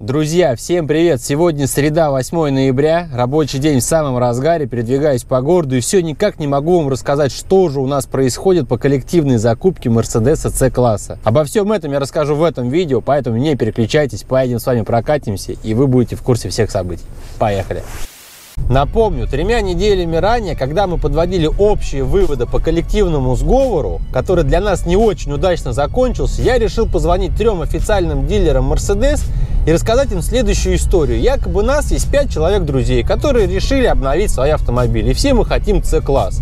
Друзья, всем привет! Сегодня среда, 8 ноября, рабочий день в самом разгаре, передвигаюсь по городу и все никак не могу вам рассказать, что же у нас происходит по коллективной закупке Мерседеса С-класса. Обо всем этом я расскажу в этом видео, поэтому не переключайтесь, поедем с вами прокатимся и вы будете в курсе всех событий. Поехали! Напомню, 3 неделями ранее, когда мы подводили общие выводы по коллективному сговору, который для нас не очень удачно закончился, я решил позвонить 3 официальным дилерам Mercedes и рассказать им следующую историю. Якобы у нас есть 5 человек друзей, которые решили обновить свои автомобили. И все мы хотим С-класс.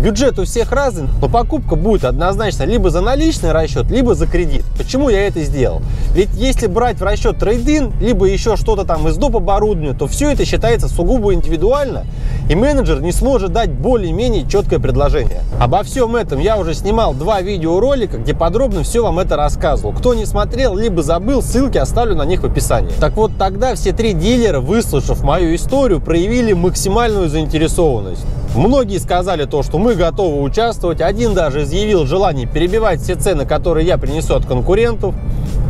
Бюджет у всех разный, но покупка будет однозначно либо за наличный расчет, либо за кредит. Почему я это сделал? Ведь если брать в расчет трейд-ин, либо еще что-то там из доп. Оборудования, то все это считается сугубо индивидуально, и менеджер не сможет дать более-менее четкое предложение. Обо всем этом я уже снимал 2 видеоролика, где подробно все вам это рассказывал. Кто не смотрел, либо забыл, ссылки оставлю на них в описании. Так вот, тогда все 3 дилера, выслушав мою историю, проявили максимальную заинтересованность. Многие сказали то, что мы готовы участвовать. Один даже изъявил желание перебивать все цены, которые я принесу от конкурентов.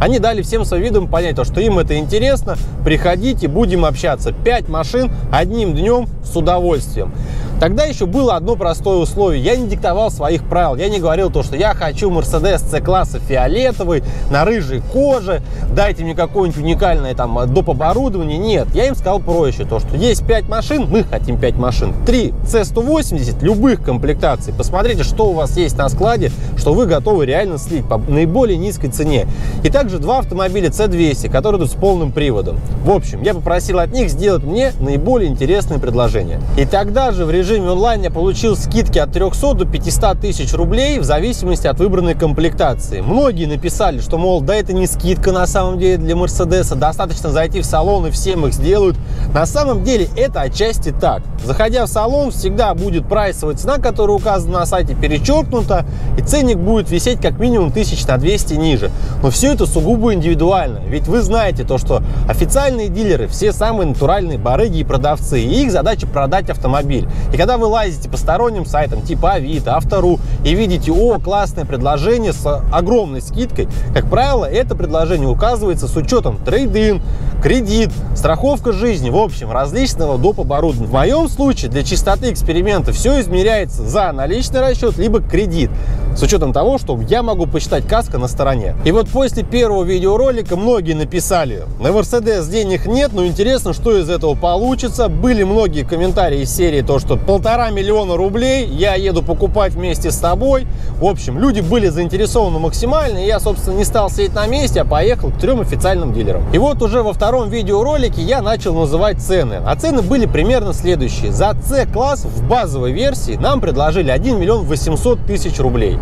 Они дали всем своим видом понять, что им это интересно. Приходите, будем общаться. 5 машин одним днем с удовольствием. Тогда еще было одно простое условие. Я не диктовал своих правил. Я не говорил то, что я хочу Mercedes C-класса фиолетовый, на рыжей коже, дайте мне какое-нибудь уникальное там доп. Оборудование. Нет, я им сказал проще, то, что есть 5 машин, мы хотим 5 машин. 3 C180 любых комплектаций. Посмотрите, что у вас есть на складе, что вы готовы реально слить по наиболее низкой цене. И также 2 автомобиля C200, которые идут с полным приводом. В общем, я попросил от них сделать мне наиболее интересные предложения. И тогда же в режиме онлайн я получил скидки от 300 до 500 тысяч рублей в зависимости от выбранной комплектации. Многие написали, что, мол, да это не скидка на самом деле для Мерседеса, достаточно зайти в салон и всем их сделают. На самом деле это отчасти так. Заходя в салон, всегда будет прайсовая цена, которая указана на сайте, перечеркнута, и ценник будет висеть как минимум 1000 на 200 ниже. Но все это сугубо индивидуально, ведь вы знаете то, что официальные дилеры все самые натуральные барыги и продавцы, и их задача продать автомобиль. И когда вы лазите по сторонним сайтам типа Авито, Автору и видите, о, классное предложение с огромной скидкой, как правило, это предложение указывается с учетом трейд-ин, кредит, страховка жизни, в общем, различного доп. Оборудования. В моем случае для чистоты эксперимента все измеряется за наличный расчет, либо кредит, с учетом того, что я могу посчитать каско на стороне. И вот после 1-го видеоролика многие написали, на Mercedes денег нет, но интересно, что из этого получится. Были многие комментарии из серии то, что 1,5 миллиона рублей, я еду покупать вместе с тобой. В общем, люди были заинтересованы максимально, и я, собственно, не стал сидеть на месте, а поехал к 3 официальным дилерам. И вот уже во 2-м видеоролике я начал называть цены. А цены были примерно следующие. За C-класс в базовой версии нам предложили 1 800 000 рублей.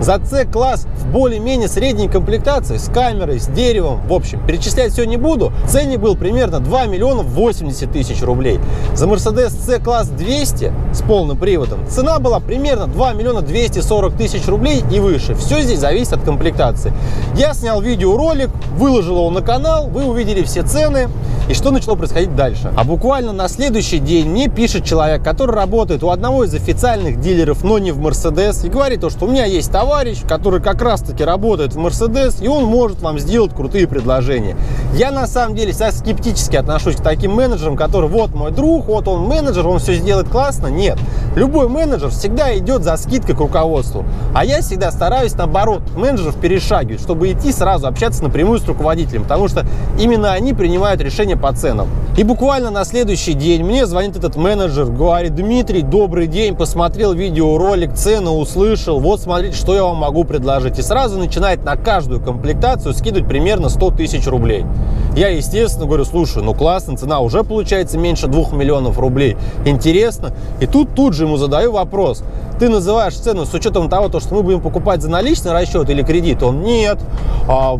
За C-класс в более-менее средней комплектации с камерой, с деревом, в общем, перечислять все не буду, ценник был примерно 2 080 000 рублей. За Mercedes C-класс 200 с полным приводом цена была примерно 2 240 000 рублей и выше. Все здесь зависит от комплектации. Я снял видеоролик, выложил его на канал, вы увидели все цены и что начало происходить дальше. А буквально на следующий день мне пишет человек, который работает у одного из официальных дилеров, но не в Mercedes, и говорит, что у меня есть товарищ, который как раз таки работает в Mercedes, и он может вам сделать крутые предложения. Я на самом деле сейчас скептически отношусь к таким менеджерам, которые вот мой друг, вот он менеджер, он все сделает классно. Нет, любой менеджер всегда идет за скидкой к руководству, а я всегда стараюсь наоборот менеджеров перешагивать, чтобы идти сразу общаться напрямую с руководителем, потому что именно они принимают решения по ценам. И буквально на следующий день мне звонит этот менеджер, говорит: Дмитрий, добрый день, посмотрел видеоролик, цены услышал, вот смотрите, что я вам могу предложить. И сразу начинает на каждую комплектацию скидывать примерно 100 000 рублей. Я, естественно, говорю: слушай, ну классно, цена уже получается меньше 2 миллионов рублей, интересно. И тут же ему задаю вопрос: ты называешь цену с учетом того, что мы будем покупать за наличный расчет или кредит? Он: нет,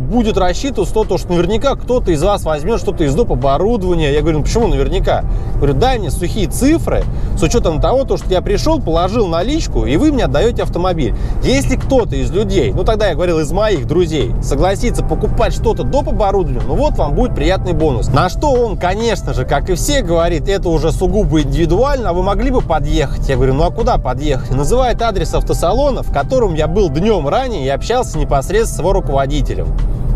будет рассчитываться то, что наверняка кто-то из вас возьмет что-то из доп. Оборудования. Я говорю: ну почему наверняка? Говорю: дай мне сухие цифры с учетом того, что я пришел, положил наличку, и вы мне отдаете автомобиль. Если кто-то из людей, ну тогда я говорил из моих друзей, согласится покупать что-то доп. Оборудования, ну вот вам будет приятный бонус. На что он, конечно же, как и все, говорит: это уже сугубо индивидуально, а вы могли бы подъехать? Я говорю: ну а куда подъехать? Называет адрес автосалона, в котором я был днем ранее и общался непосредственно с его руководителем.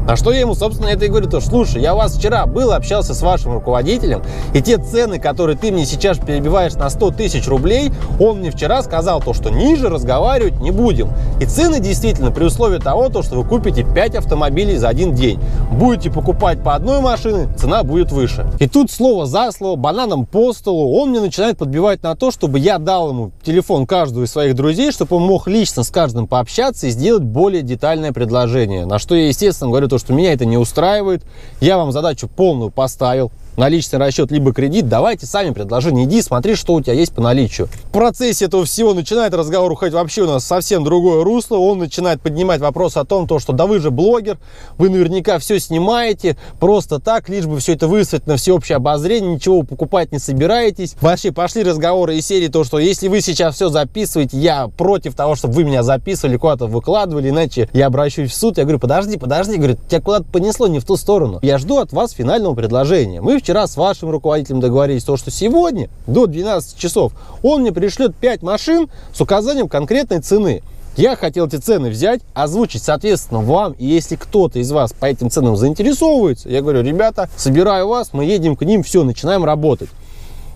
На что я ему, собственно, это и говорю, то, слушай, я у вас вчера был, общался с вашим руководителем, и те цены, которые ты мне сейчас перебиваешь на 100 тысяч рублей, он мне вчера сказал, то, что ниже разговаривать не будем. И цены действительно при условии того, то, что вы купите 5 автомобилей за один день. Будете покупать по одной машине, цена будет выше. И тут слово за слово, бананом по столу, он мне начинает подбивать на то, чтобы я дал ему телефон каждого из своих друзей, чтобы он мог лично с каждым пообщаться и сделать более детальное предложение. На что я, естественно, говорю, что меня это не устраивает, я вам задачу полную поставил, наличный расчет либо кредит, давайте сами предложение, иди смотри, что у тебя есть по наличию. В процессе этого всего начинает разговор уходить вообще у нас совсем другое русло, он начинает поднимать вопрос о том, что да вы же блогер, вы наверняка все снимаете просто так, лишь бы все это высветить на всеобщее обозрение, ничего покупать не собираетесь. Вообще пошли разговоры из серии, то, что если вы сейчас все записываете, я против того, чтобы вы меня записывали, куда-то выкладывали, иначе я обращусь в суд, я говорю, подожди, говорит, тебя куда-то понесло не в ту сторону, я жду от вас финального предложения. Мы вчера с вашим руководителем договорились, то, что сегодня до 12 часов он мне пришлет 5 машин с указанием конкретной цены. Я хотел эти цены взять, озвучить, соответственно, вам. И если кто-то из вас по этим ценам заинтересовывается, я говорю, ребята, собираю вас, мы едем к ним, все, начинаем работать.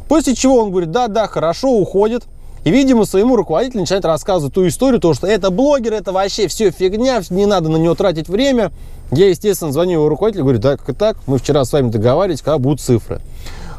После чего он говорит, да, хорошо, уходит. И, видимо, своему руководителю начинает рассказывать ту историю, то, что это блогер, это вообще все фигня, не надо на него тратить время. Я, естественно, звоню его руководителю, говорю, так и так, мы вчера с вами договаривались, когда будут цифры.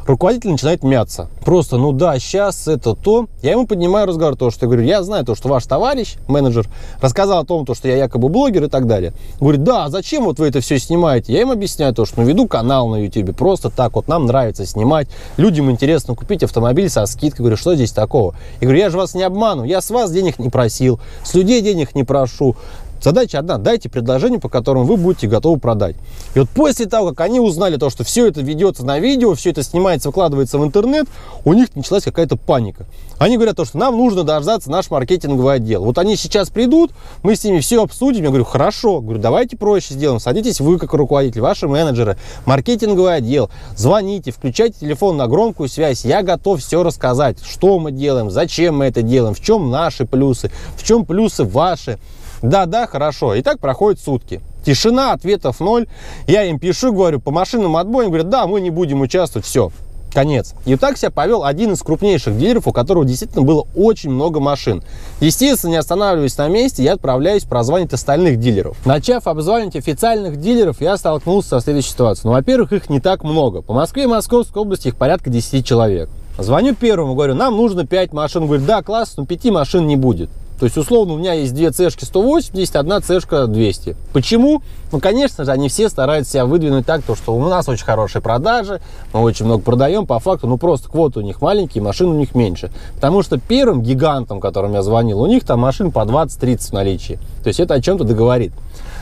Руководитель начинает мяться. Просто, ну да, сейчас это то. Я ему поднимаю разговор, то, что я говорю, я знаю то, что ваш товарищ, менеджер, рассказал о том, то, что я якобы блогер и так далее. Говорит, да, а зачем вот вы это все снимаете? Я им объясняю то, что ну, веду канал на YouTube, просто так вот, нам нравится снимать, людям интересно купить автомобиль со скидкой. Говорю, что здесь такого? Я говорю, я же вас не обману, я с вас денег не просил, с людей денег не прошу. Задача одна, дайте предложение, по которому вы будете готовы продать. И вот после того, как они узнали то, что все это ведется на видео, все это снимается, выкладывается в интернет, у них началась какая-то паника. Они говорят то, что нам нужно дождаться наш маркетинговый отдел. Вот они сейчас придут, мы с ними все обсудим. Я говорю, хорошо, говорю, давайте проще сделаем. Садитесь вы как руководитель, ваши менеджеры, маркетинговый отдел, звоните, включайте телефон на громкую связь. Я готов все рассказать, что мы делаем, зачем мы это делаем, в чем наши плюсы, в чем плюсы ваши. Да, хорошо. И так проходят сутки. Тишина, ответов ноль. Я им пишу, говорю, по машинам отбой. Они говорят, да, мы не будем участвовать, все. Конец. И так себя повел один из крупнейших дилеров, у которого действительно было очень много машин. Естественно, не останавливаясь на месте, я отправляюсь прозванивать остальных дилеров. Начав обзванивать официальных дилеров, я столкнулся со следующей ситуацией. Ну, во-первых, их не так много. По Москве и Московской области их порядка 10 человек. Звоню первому, говорю, нам нужно 5 машин. Говорит, да, класс, но 5 машин не будет. То есть, условно, у меня есть 2 цешки 180, 1 цешка 200. Почему? Ну, конечно же, они все стараются себя выдвинуть так, то, что у нас очень хорошие продажи, мы очень много продаем, по факту, ну, просто квоты у них маленькие, машин у них меньше. Потому что первым гигантом, которым я звонил, у них там машин по 20-30 в наличии. То есть, это о чем-то договорит.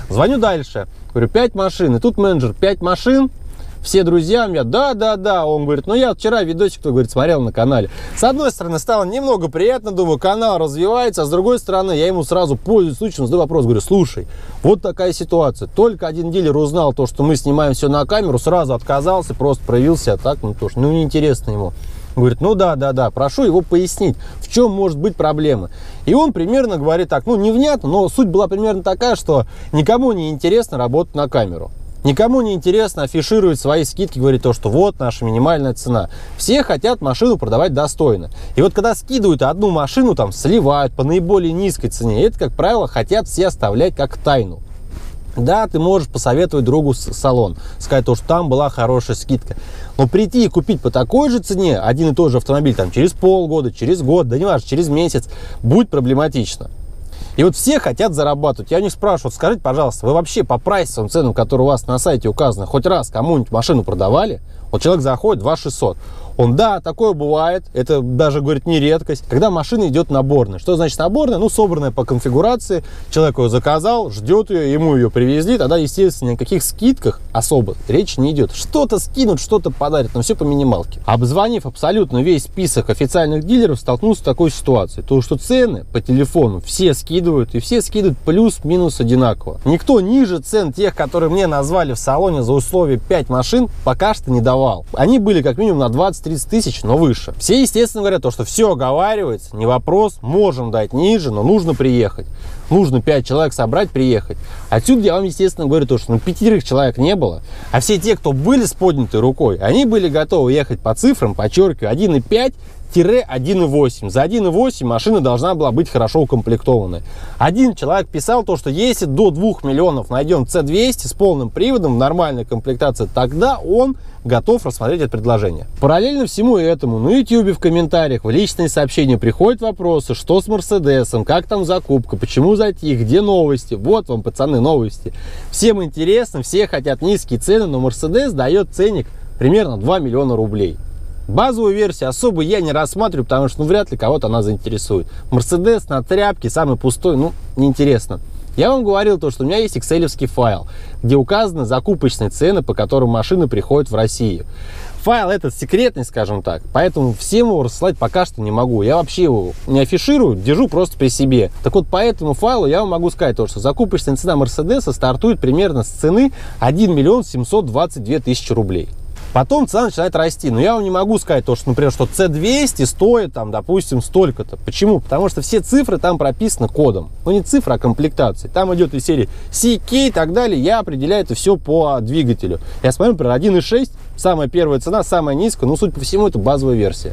Звоню дальше, говорю, 5 машин, и тут менеджер, 5 машин. Все друзья у меня, да, он говорит, ну я вчера видосик, кто говорит, смотрел на канале. С одной стороны, стало немного приятно, думаю, канал развивается, а с другой стороны, я ему сразу, пользуясь случаем, задаю вопрос, говорю, слушай, вот такая ситуация, только один дилер узнал то, что мы снимаем все на камеру, сразу отказался, просто проявился так, ну тоже, ну неинтересно ему. Говорит, ну да, прошу его пояснить, в чем может быть проблема. И он примерно говорит так, ну невнятно, но суть была примерно такая, что никому не интересно работать на камеру. Никому не интересно афишировать свои скидки, говорит то, что вот наша минимальная цена. Все хотят машину продавать достойно. И вот когда скидывают одну машину, там сливают по наиболее низкой цене, это, как правило, хотят все оставлять как тайну. Да, ты можешь посоветовать другу салон, сказать то, что там была хорошая скидка. Но прийти и купить по такой же цене один и тот же автомобиль там, через полгода, через год, да не важно, через месяц, будет проблематично. И вот все хотят зарабатывать. Я у них спрашиваю, скажите, пожалуйста, вы вообще по прайсовым ценам, которые у вас на сайте указаны, хоть раз кому-нибудь машину продавали? Вот человек заходит, 2600. Он, да, такое бывает, это даже, говорит, не редкость, когда машина идет наборная. Что значит наборная? Ну, собранная по конфигурации, человек ее заказал, ждет ее, ему ее привезли, тогда, естественно, ни о каких скидках особо речь не идет. Что-то скинут, что-то подарят, но все по минималке. Обзвонив абсолютно весь список официальных дилеров, столкнулся с такой ситуацией, то, что цены по телефону все скидывают, и все скидывают плюс-минус одинаково. Никто ниже цен тех, которые мне назвали в салоне за условие 5 машин, пока что не давал. Они были как минимум на 20-30 тысяч, но выше. Все, естественно, говорят то, что все оговаривается, не вопрос, можем дать ниже, но нужно приехать. нужно 5 человек собрать, приехать. Отсюда я вам, естественно, говорю то, что ну, 5 человек не было, а все те, кто были с поднятой рукой, они были готовы ехать по цифрам, подчеркиваю, 1,5-1,8. За 1,8 машина должна была быть хорошо укомплектована. Один человек писал то, что если до 2 миллионов найдем C200 с полным приводом в нормальной комплектации, тогда он готов рассмотреть это предложение. Параллельно всему этому на YouTube в комментариях, в личные сообщения приходят вопросы, что с Мерседесом, как там закупка, почему зайти, где новости. Вот вам, пацаны, новости. Всем интересно, все хотят низкие цены, но Мерседес дает ценник примерно 2 миллиона рублей. Базовую версию особо я не рассматриваю, потому что ну, вряд ли кого-то она заинтересует. Мерседес на тряпке, самый пустой, ну, неинтересно. Я вам говорил то, что у меня есть экселевский файл, где указаны закупочные цены, по которым машины приходят в Россию. Файл этот секретный, скажем так, поэтому всем его рассылать пока что не могу. Я вообще его не афиширую, держу просто при себе. Так вот, по этому файлу я вам могу сказать то, что закупочная цена Мерседеса стартует примерно с цены 1 миллион 722 тысячи рублей. Потом цена начинает расти. Но я вам не могу сказать то, что, например, что C200 стоит, там, допустим, столько-то. Почему? Потому что все цифры там прописаны кодом. Ну, не цифра, а комплектации. Там идет из серии CK и так далее. Я определяю это все по двигателю. Я смотрю, например, 1.6, самая первая цена, самая низкая. Но, судя по всему, это базовая версия.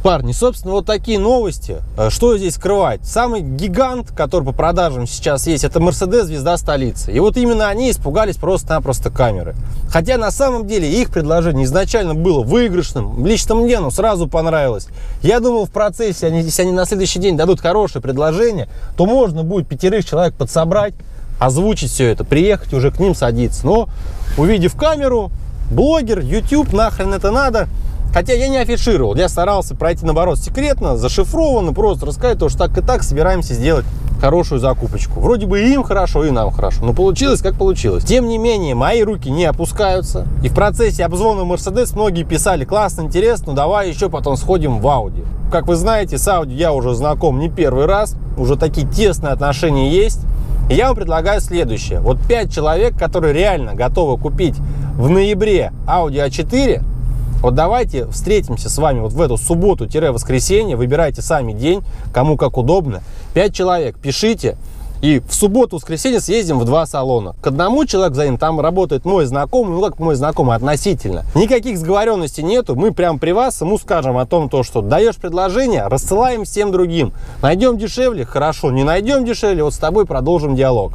Парни, собственно, вот такие новости. Что здесь скрывать? Самый гигант, который по продажам сейчас есть, это Mercedes, звезда столицы. И вот именно они испугались просто-напросто камеры. Хотя на самом деле их предложение изначально было выигрышным. Лично мне оно сразу понравилось. Я думал, в процессе, если они на следующий день дадут хорошее предложение, то можно будет 5 человек подсобрать, озвучить все это, приехать уже к ним садиться. Но, увидев камеру, блогер, YouTube, нахрен это надо. Хотя я не афишировал, я старался пройти, наоборот, секретно, зашифрованно, просто рассказать то, что так и так собираемся сделать хорошую закупочку. Вроде бы и им хорошо, и нам хорошо, но получилось, как получилось. Тем не менее, мои руки не опускаются. И в процессе обзвона Mercedes многие писали: классно, интересно, давай еще потом сходим в Audi. Как вы знаете, с Audi я уже знаком не первый раз, уже такие тесные отношения есть. И я вам предлагаю следующее. Вот 5 человек, которые реально готовы купить в ноябре Audi A4, вот давайте встретимся с вами вот в эту субботу-воскресенье, выбирайте сами день, кому как удобно. 5 человек, пишите, и в субботу-воскресенье съездим в 2 салона. К одному человеку заедем, там работает мой знакомый, ну как мой знакомый, относительно. Никаких сговоренностей нету, мы прям при вас ему скажем о том, то, что даешь предложение, рассылаем всем другим. Найдем дешевле, хорошо, не найдем дешевле, вот с тобой продолжим диалог.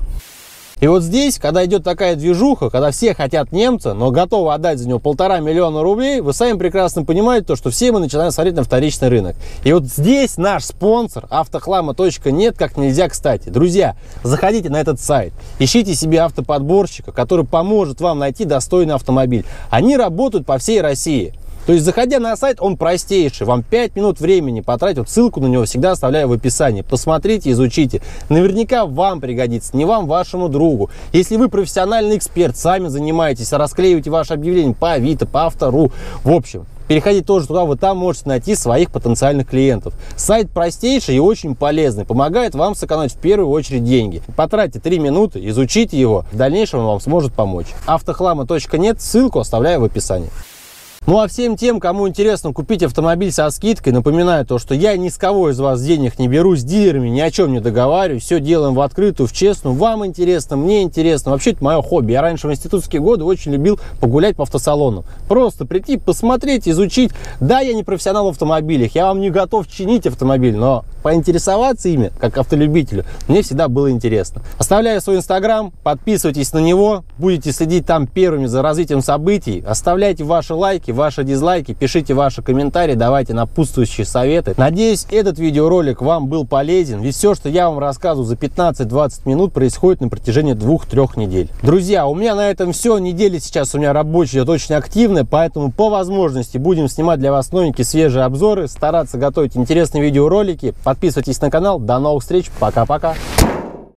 И вот здесь, когда идет такая движуха, когда все хотят немца, но готовы отдать за него 1,5 миллиона рублей, вы сами прекрасно понимаете то, что все мы начинаем смотреть на вторичный рынок. И вот здесь наш спонсор Автохлама.нет как нельзя кстати. Друзья, заходите на этот сайт, ищите себе автоподборщика, который поможет вам найти достойный автомобиль. Они работают по всей России. То есть, заходя на сайт, он простейший. Вам 5 минут времени потратить. Вот ссылку на него всегда оставляю в описании. Посмотрите, изучите. Наверняка вам пригодится, не вам, вашему другу. Если вы профессиональный эксперт, сами занимаетесь, расклеиваете ваше объявление по Авито, по Автору. В общем, переходите тоже туда, вы там можете найти своих потенциальных клиентов. Сайт простейший и очень полезный. Помогает вам сэкономить в первую очередь деньги. Потратьте 3 минуты, изучите его. В дальнейшем он вам сможет помочь. Автохлама.нет, ссылку оставляю в описании. Ну а всем тем, кому интересно купить автомобиль со скидкой, напоминаю то, что я ни с кого из вас денег не беру, с дилерами ни о чем не договариваюсь, все делаем в открытую, в честную, вам интересно, мне интересно, вообще это мое хобби. Я раньше в институтские годы очень любил погулять по автосалонам, просто прийти, посмотреть, изучить. Да, я не профессионал в автомобилях, я вам не готов чинить автомобиль, но поинтересоваться ими, как автолюбителю, мне всегда было интересно. Оставляю свой инстаграм, подписывайтесь на него, будете следить там первыми за развитием событий, оставляйте ваши лайки, ваши дизлайки, пишите ваши комментарии, давайте напутствующие советы. Надеюсь, этот видеоролик вам был полезен, ведь все, что я вам рассказываю за 15-20 минут, происходит на протяжении 2-3 недель. Друзья, у меня на этом все. Неделя сейчас у меня рабочая идет очень активная, поэтому по возможности будем снимать для вас новенькие свежие обзоры, стараться готовить интересные видеоролики. Подписывайтесь на канал. До новых встреч. Пока-пока.